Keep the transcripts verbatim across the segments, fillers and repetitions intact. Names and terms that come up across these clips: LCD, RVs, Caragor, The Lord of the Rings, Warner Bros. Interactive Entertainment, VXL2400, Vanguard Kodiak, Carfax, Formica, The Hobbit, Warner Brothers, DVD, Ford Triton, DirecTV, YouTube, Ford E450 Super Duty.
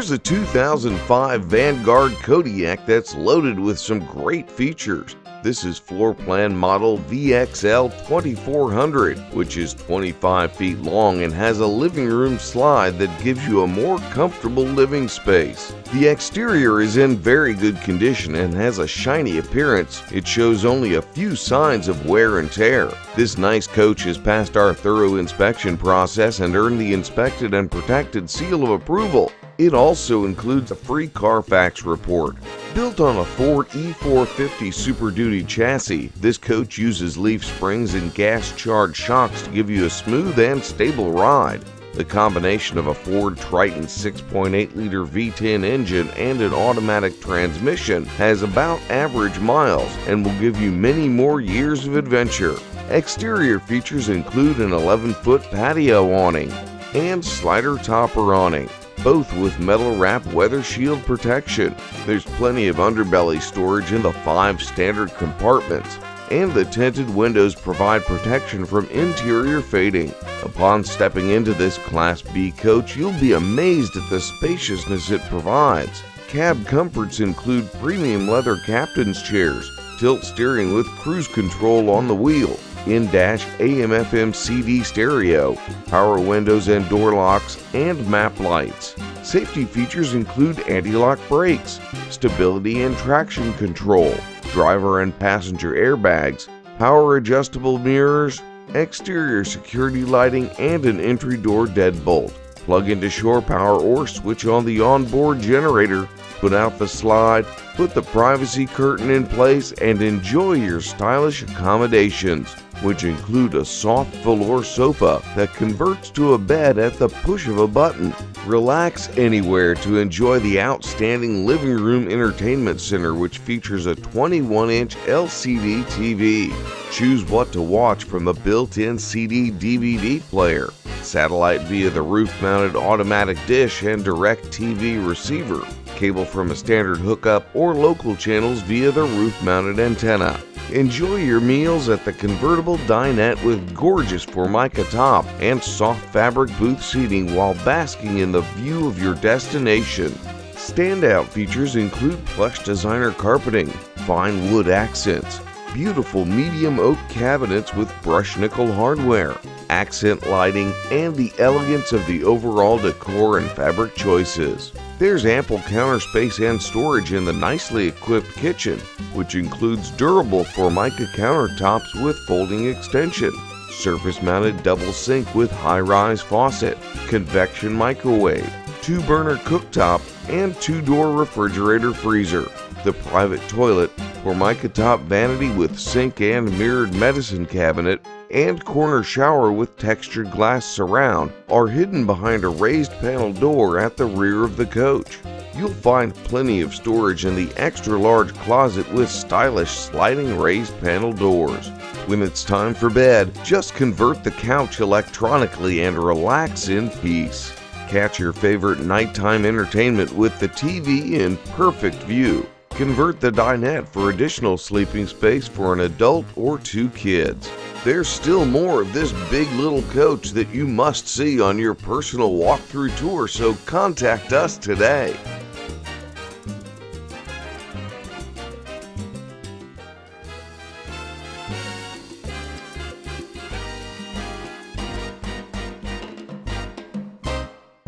Here's a two thousand five Vanguard Kodiak that's loaded with some great features. This is floor plan model V X L twenty-four hundred, which is twenty-five feet long and has a living room slide that gives you a more comfortable living space. The exterior is in very good condition and has a shiny appearance. It shows only a few signs of wear and tear. This nice coach has passed our thorough inspection process and earned the Inspected and Protected seal of approval. It also includes a free Carfax report. Built on a Ford E four fifty Super Duty chassis, this coach uses leaf springs and gas-charged shocks to give you a smooth and stable ride. The combination of a Ford Triton six point eight liter V ten engine and an automatic transmission has about average miles and will give you many more years of adventure. Exterior features include an eleven foot patio awning and slider topper awning, both with metal wrap weather shield protection. There's plenty of underbelly storage in the five standard compartments, and the tinted windows provide protection from interior fading. Upon stepping into this Class B coach, you'll be amazed at the spaciousness it provides. Cab comforts include premium leather captain's chairs, tilt steering with cruise control on the wheel, in-dash A M F M C D stereo, power windows and door locks, and map lights. Safety features include anti-lock brakes, stability and traction control, driver and passenger airbags, power adjustable mirrors, exterior security lighting, and an entry door deadbolt. Plug into shore power or switch on the onboard generator, put out the slide, put the privacy curtain in place, and enjoy your stylish accommodations, which include a soft velour sofa that converts to a bed at the push of a button. Relax anywhere to enjoy the outstanding Living Room Entertainment Center, which features a twenty-one inch L C D T V. Choose what to watch from the built-in C D D V D player, satellite via the roof-mounted automatic dish and DirecTV receiver, cable from a standard hookup, or local channels via the roof-mounted antenna. Enjoy your meals at the convertible dinette with gorgeous Formica top and soft fabric booth seating while basking in the view of your destination. Standout features include plush designer carpeting, fine wood accents, beautiful medium oak cabinets with brushed nickel hardware, accent lighting, and the elegance of the overall decor and fabric choices. There's ample counter space and storage in the nicely equipped kitchen, which includes durable Formica countertops with folding extension, surface-mounted double sink with high-rise faucet, convection microwave, two-burner cooktop, and two-door refrigerator freezer. The private toilet, Formica top vanity with sink and mirrored medicine cabinet, and corner shower with textured glass surround are hidden behind a raised panel door at the rear of the coach. You'll find plenty of storage in the extra-large closet with stylish sliding raised panel doors. When it's time for bed, just convert the couch electronically and relax in peace. Catch your favorite nighttime entertainment with the T V in perfect view. Convert the dinette for additional sleeping space for an adult or two kids. There's still more of this big little coach that you must see on your personal walkthrough tour, so contact us today.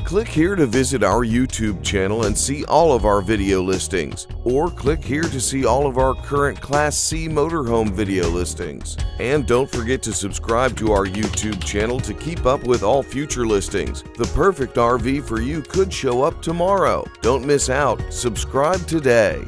Click here to visit our YouTube channel and see all of our video listings, or click here to see all of our current Class C motorhome video listings. And don't forget to subscribe to our YouTube channel to keep up with all future listings. The perfect R V for you could show up tomorrow. Don't miss out. Subscribe today.